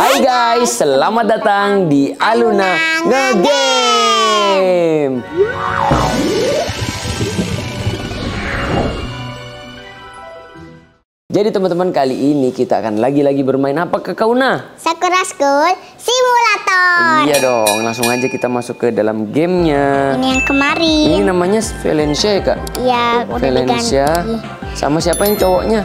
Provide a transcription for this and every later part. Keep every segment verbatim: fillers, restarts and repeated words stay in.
Hai guys, selamat datang di Aluna Nge Game. Jadi teman-teman, kali ini kita akan lagi-lagi bermain apa ke Kauna? Sakura School Simulator. Iya dong, langsung aja kita masuk ke dalam gamenya. Ini yang kemarin. Ini namanya Valencia ya, Kak? Iya, Valencia. Sama siapa yang cowoknya?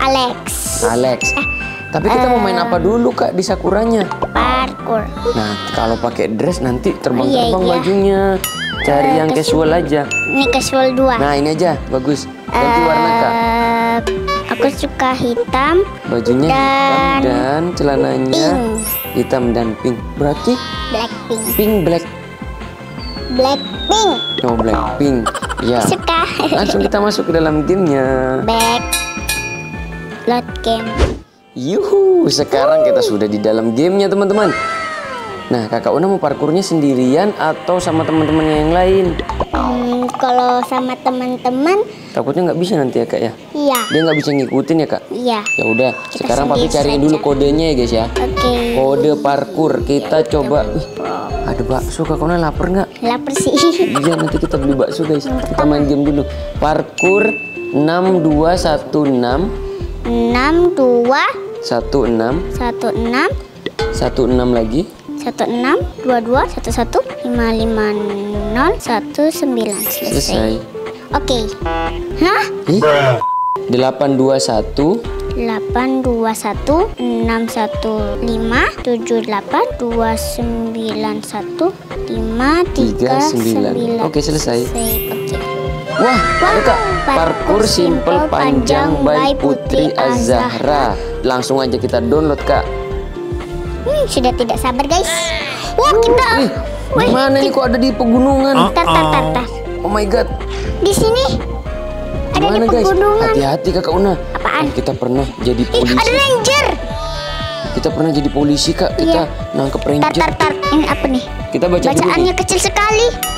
Alex. Alex. Eh. Tapi kita mau main apa dulu, Kak, di Sakuranya? Parkour. Nah, kalau pakai dress nanti terbang-terbang bajunya. Cari yang casual aja. Ini casual dua. Nah, ini aja bagus. Ganti warna, Kak. Aku suka hitam. Bajunya hitam dan celananya hitam dan pink. Berarti Blackpink. Pink black. Blackpink. Oh, Blackpink. Ya. Suka. Langsung kita masuk ke dalam gamenya. Back. Load game. Yuhu, sekarang kita sudah di dalam gamenya, teman-teman. Nah, Kakak Una mau parkurnya sendirian atau sama teman-temannya yang lain? Hmm, kalau sama teman-teman, takutnya nggak bisa nanti ya, Kak ya? Iya. Dia nggak bisa ngikutin ya, Kak? Iya. Ya udah, sekarang Papi cari dulu kodenya ya, guys ya. Oke. Okay. Kode parkur kita ya, coba. Wih, ada bakso. Kak Una lapar nggak? Lapar sih. Iya, nanti kita beli bakso, guys. Kita main game dulu. Parkur enam dua satu enam. enam dua satu enam satu enam satu enam lagi satu enam dua dua satu satu lima lima nol satu sembilan selesai. Oke, hah? Delapan dua satu delapan dua satu enam satu lima tujuh delapan dua sembilan satu lima tiga sembilan. Oke, selesai. Wah, Kak, parkour simple panjang by Putri Azahra. Langsung aja kita download, Kak. Hmm, sudah tidak sabar, guys. Wah, kita. Wih, gimana ini kok ada di pegunungan? Tar, tar, tar, tar. Oh my god. Di sini ada di pegunungan. Hati-hati, Kakak Una. Apaan? Kita pernah jadi polisi. Ada ranger. Kita pernah jadi polisi, Kak. Kita nangkep ranger. Tar, tar, tar. Ini apa nih? Kita baca dulu. Bacaannya kecil sekali.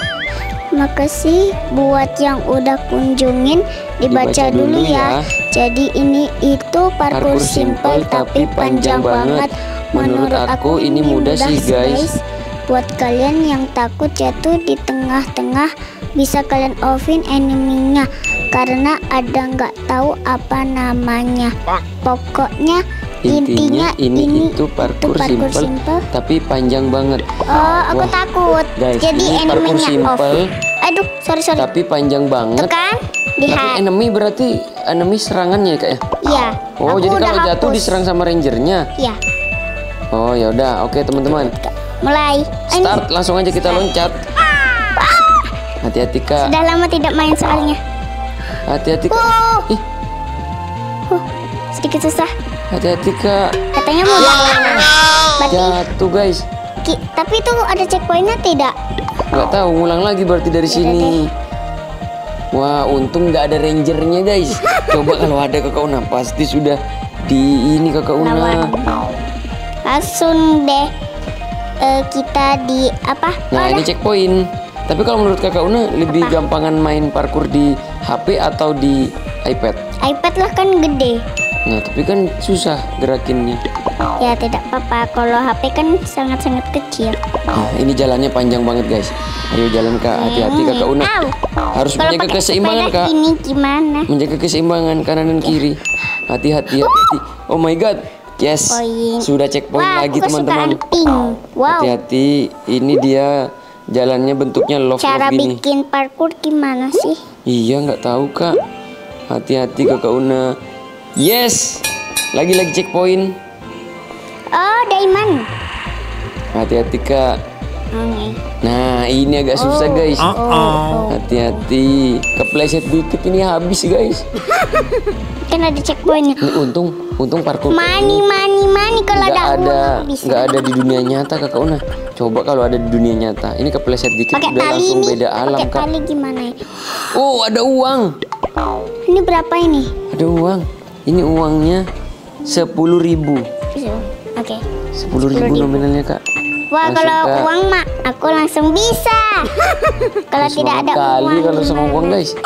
Makasih buat yang udah kunjungin. Dibaca, Dibaca dulu ya. ya Jadi ini itu parkour, parkour simple tapi panjang banget. Menurut aku ini mudah, mudah sih guys. Buat kalian yang takut jatuh di tengah-tengah, bisa kalian offin enemy-nya karena ada nggak tahu apa namanya. Pokoknya Intinya, Intinya ini, ini itu parkour, itu parkour simple, simple tapi panjang banget. Oh, aku Wah, takut. Guys, jadi ini parkour simple. Off. Aduh, sorry sorry. Tapi panjang banget. Tuh kan? Lihat. Tapi enemy berarti enemy serangannya Kak ya? Iya. Oh, jadi kalau hapus. jatuh diserang sama rangernya? Iya. Oh, ya udah. Oke, teman-teman. Mulai. Start, langsung aja kita loncat. Hati-hati, Kak. Sudah lama tidak main soalnya. Hati-hati, Kak. Wow. Ih. Huh, sedikit susah. Hati-hati, Kak. Katanya mau jatuh. Jatuh, guys. Ki, tapi itu ada checkpointnya tidak? Nggak tahu, ngulang lagi berarti dari ya, sini. Deh. Wah, untung nggak ada rangernya, guys. Coba kalau ada Kakak Una, pasti sudah di ini Kakak Una. Langsung deh e, kita di apa? Nah, oh, ini checkpoint. Tapi kalau menurut Kakak Una, lebih apa? gampangan main parkour di H P atau di iPad? iPad lah kan gede. Nah, tapi kan susah gerakinnya. Ya, tidak apa-apa. Kalau H P kan sangat-sangat kecil. Nah, ini jalannya panjang banget, guys. Ayo jalan, Kak. Hati-hati, hmm. Kakak Una. Ow. Harus Kalo menjaga keseimbangan, Kak. Ini gimana? Menjaga keseimbangan kanan dan kiri. Hati-hati, hati-hati. Oh my god. Yes. Point. Sudah checkpoint wow, lagi, teman-teman. Wow. Hati-hati. Ini dia jalannya bentuknya love-love gini. Cara bikin parkour gimana sih? Iya, nggak tahu, Kak. Hati-hati, Kakak Una. Yes, lagi-lagi checkpoint. Oh, diamond. Hati-hati, Kak. Okay. Nah, ini agak oh. susah, guys. Hati-hati, oh. oh. kepleset dikit ini habis, guys. Kan ada checkpointnya. Ini untung, untung parkour. Mani, mani, mani kalau ada. Nggak ada, nggak ada di dunia nyata, Kakak Una. Coba kalau ada di dunia nyata, ini kepleset dikit Pake udah langsung ini. beda alam, Pake Kak. Tali gimana? Oh, ada uang. Ini berapa ini? Ada uang. Ini uangnya sepuluh ribu. Oke. Sepuluh ribu nominalnya, Kak. Wah, langsung, kalau Kak. uang mak, aku langsung bisa. Kalau tidak ada kali uang. Kali kalau sama uang, guys.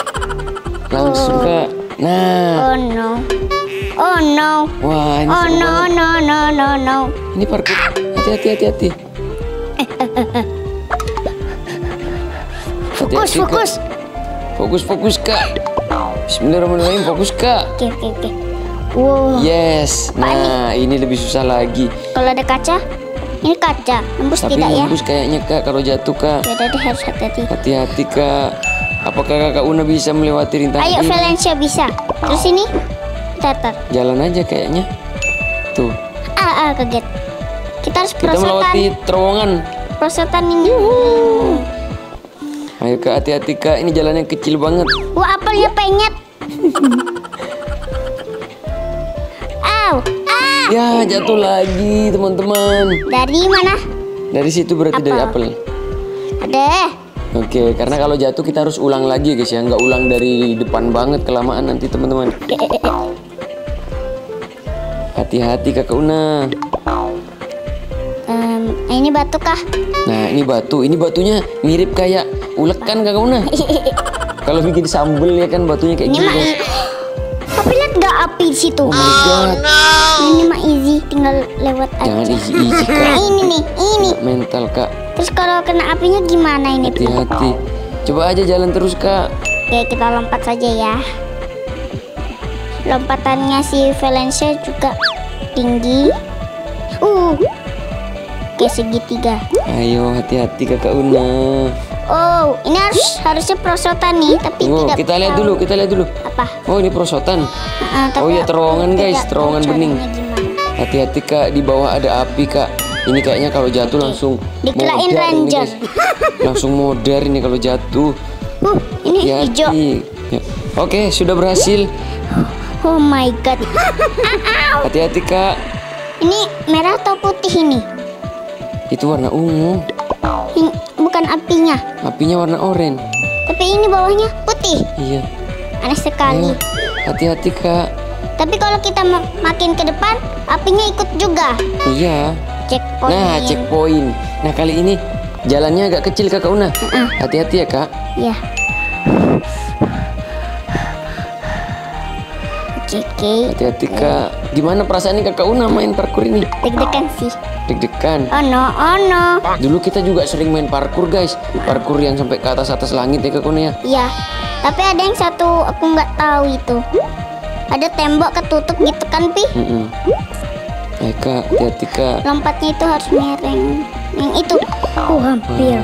Langsung oh. Kak. Nah. Oh no. Oh no. Wah, ini oh no, no no no no. Ini parkour. Hati-hati, hati-hati. Fokus, fokus. Fokus, fokus, Kak. Bismillahirrahmanirrahim, fokus, Kak. Oke, oke, oke. Wow. Yes. Nah, ini lebih susah lagi. Kalau ada kaca? Ini kaca. Nembus tidak ya? Tapi nembus kayaknya, Kak, kalau jatuh, Kak. Ya udah deh, harus hati-hati. Hati-hati, Kak. Apakah Kakak Una bisa melewati rintangan ini? Ayo, Valencia bisa. Terus ini? Tatar. Jalan aja kayaknya. Tuh. Ah, ah kaget. Kita harus perosotan. Kita melewati terowongan. Perosotan ini. Hmm. Ayo, Kak, hati-hati, Kak. Ini jalannya kecil banget. Wah, apelnya penyet. Au. Ah. Ya, jatuh lagi, teman-teman. Dari mana? Dari situ berarti apel. Dari apel. Ada. Oke, karena kalau jatuh kita harus ulang lagi, guys ya. Nggak ulang dari depan banget, kelamaan nanti teman-teman. Hati-hati Kakak Una. Um, ini batu kah? Nah, ini batu. Ini batunya mirip kayak ulek kan Kakak Una? Kalau bikin sambel ya kan batunya kayak gini. Guys. Tapi lihat nggak api di situ. Oh my God. Oh, no. Ini mah easy, tinggal lewat aja. Jangan easy-easy, Kak. Nah, ini nih, ini. Nggak mental, Kak. Terus kalau kena apinya gimana ini? Hati-hati. Coba aja jalan terus, Kak. Oke, kita lompat saja ya. Lompatannya si Valencia juga tinggi. Uh. Oke, segitiga. Ayo, hati-hati Kakak Una. Oh, ini harus harusnya perosotan nih, tapi oh, tidak. Kita lihat tahu. dulu, kita lihat dulu. Apa? Oh, ini perosotan. Uh, oh ya, terowongan guys, terowongan bening. Hati-hati Kak, di bawah ada api, Kak. Ini kayaknya kalau jatuh langsung dikelain ranger. Langsung modar ini kalau jatuh. Uh, ini hijau. Ya. Oke, sudah berhasil. Oh my God. Hati-hati Kak. Ini merah atau putih ini? Itu warna ungu. Ini bukan apinya. Apinya warna oranye. Tapi ini bawahnya putih. Iya. Aneh sekali. Hati-hati Kak. Tapi kalau kita makin ke depan, apinya ikut juga. Iya. Checkpoint. Nah, checkpoint. Nah, kali ini jalannya agak kecil Kakak Una. Hati-hati uh -uh. ya, Kak. Iya. Oke, oke. Hati-hati, Kak. Gimana perasaannya Kakak Una main parkour ini? Deg-degan sih. Deg-degan. Oh no, oh no. Dulu kita juga sering main parkour, guys. Parkour yang sampai ke atas-atas langit ya, Kakak Una ya? Iya. Tapi ada yang satu aku nggak tahu itu. Ada tembok ketutup gitu kan, Pi? Mm -mm. Ayo Kak, hati-hati Kak. Lompatnya itu harus miring. Yang itu, oh hampir.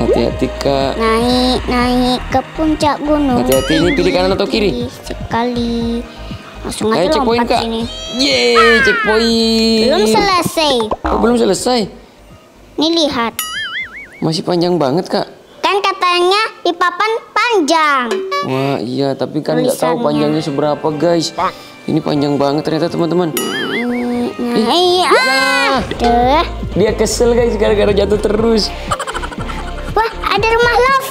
Hati-hati Kak. Naik, naik ke puncak gunung. Hati-hati, ini pilih kanan atau kiri? Sekali. Langsung aja lompat sini. Yeay, checkpoint. Belum selesai. Oh, belum selesai? Nih lihat. Masih panjang banget Kak. Kan katanya di papan panjang. Wah iya, tapi kan nggak tahu panjangnya seberapa guys. Ini panjang banget ternyata teman-teman. Ih, ah. Duh. Dia kesel guys gara-gara jatuh terus. Wah, ada rumah love.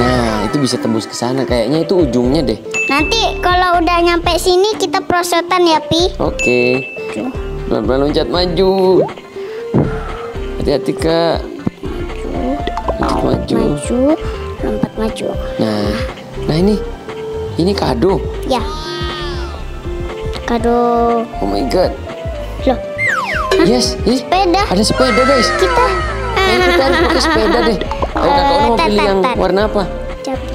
Nah, itu bisa tembus ke sana kayaknya itu ujungnya deh. Nanti kalau udah nyampe sini kita prosotan ya, Pi. Oke. Pelan-pelan loncat maju. Hati-hati, Kak. Loncat maju. Maju, lompat maju. Nah, nah ini ini kado. Ya. Kado. Oh my God. Loh. Hah? Yes, yes. Sepeda. Ada sepeda, guys. Kita. Ayo kita harus pakai sepeda deh. Ayo Kakak Una mau pilih yang warna apa?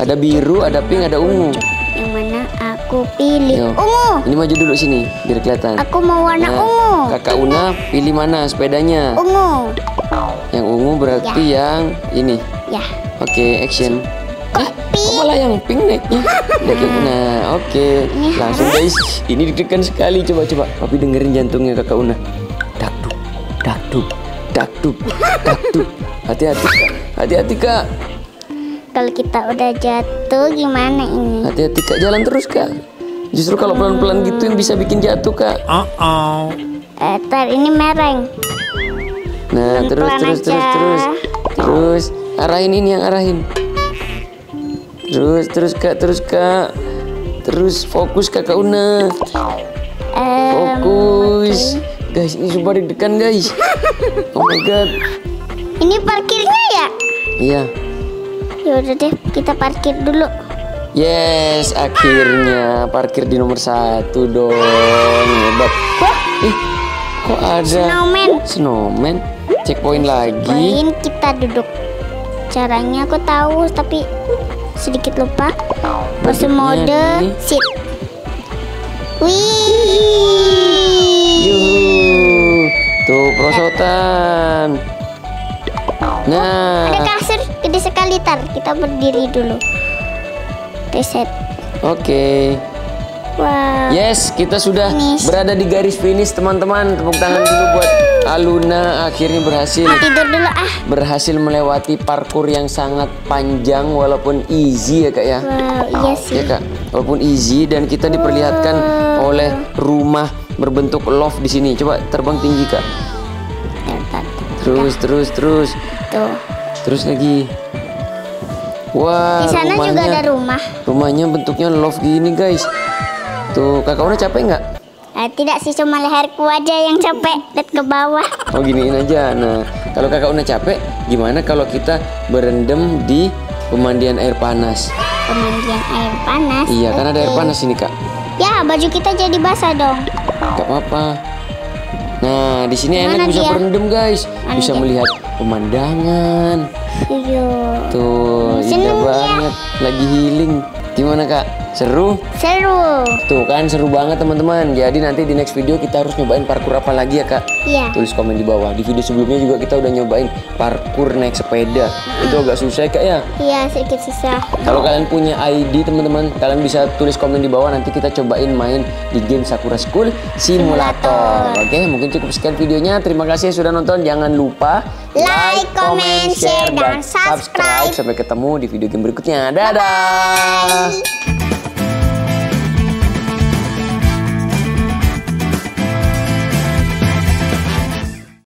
Ada biru, ada pink, ada ungu. Yang mana aku pilih? Ungu. Ini maju dulu sini, biar kelihatan. Aku mau warna ungu. Kakak Una pilih mana sepedanya? Ungu. Yang ungu berarti yang ini. Ya. Oke, action. Kok malah yang pink nih? Nah, oke. Langsung guys, ini deg-degan sekali. Coba-coba, tapi dengerin jantungnya Kakak Una. Dakduk, dakduk, dakduk, dakduk. Hati-hati, hati-hati Kak. Kalau kita udah jatuh gimana ini? Hati-hati Kak, jalan terus Kak. Justru kalau pelan-pelan gitu yang bisa bikin jatuh Kak. Uh-oh. Eh, tar ini mereng. Nah, terus, terus, terus, terus, terus. Arahin ini yang arahin. Terus, terus Kak, terus Kak. Terus fokus Kakak Una. Fokus. Guys, ini sumpah deg-degan guys. Oh my God. Ini parkirnya ya? Iya. Yaudah deh, kita parkir dulu. Yes, akhirnya parkir di nomor satu dong. Hebat. Ih, kok ada snowman? Snowman. Checkpoint lagi. Main kita duduk. Caranya aku tahu tapi sedikit lupa. Pose mode sit. Wih. Yuh. Tuh perosotan. Nah. Ada kasur gede sekali, tar. Kita berdiri dulu. Reset. Oke. Okay. Wow. Yes, kita sudah finish. Berada di garis finish, teman-teman. Tepuk tangan dulu buat Aluna, akhirnya berhasil. Nah, tidur dulu ah. Berhasil melewati parkur yang sangat panjang walaupun easy ya, Kak ya. Wow, iya sih. Ya, Kak. Walaupun easy dan kita diperlihatkan wow. oleh rumah berbentuk loft di sini. Coba terbang tinggi, Kak. Terus, terus, terus. Tuh. Terus lagi. Wah, di sana rumahnya, juga ada rumah. Rumahnya bentuknya loft gini, guys. Tuh, Kakak udah capek nggak? Eh, tidak sih, cuma leherku aja yang capek. Lihat ke bawah. Oh, giniin aja. Nah, kalau Kakak udah capek, gimana kalau kita berendam di pemandian air panas? Pemandian air panas? Iya, okay. Kan ada air panas ini, Kak. Ya, baju kita jadi basah dong. Gak apa-apa. Nah, di sini enak bisa dia? berendam, guys. Mana bisa dia? melihat pemandangan. Iya. Tuh, indah banget. Dia. Lagi healing. Gimana, Kak? Seru? Seru. Tuh kan seru banget, teman-teman. Jadi nanti di next video kita harus nyobain parkur apa lagi ya, Kak? Iya. Tulis komen di bawah. Di video sebelumnya juga kita udah nyobain parkur naik sepeda. Hmm. Itu agak susah, Kak ya? Iya, sedikit susah. Kalau kalian punya I D, teman-teman, kalian bisa tulis komen di bawah. Nanti kita cobain main di game Sakura School Simulator. Simulator. Oke, mungkin cukup sekian videonya. Terima kasih sudah nonton. Jangan lupa like, comment, share, dan subscribe. Sampai ketemu di video game berikutnya. Dadah. Bye-bye.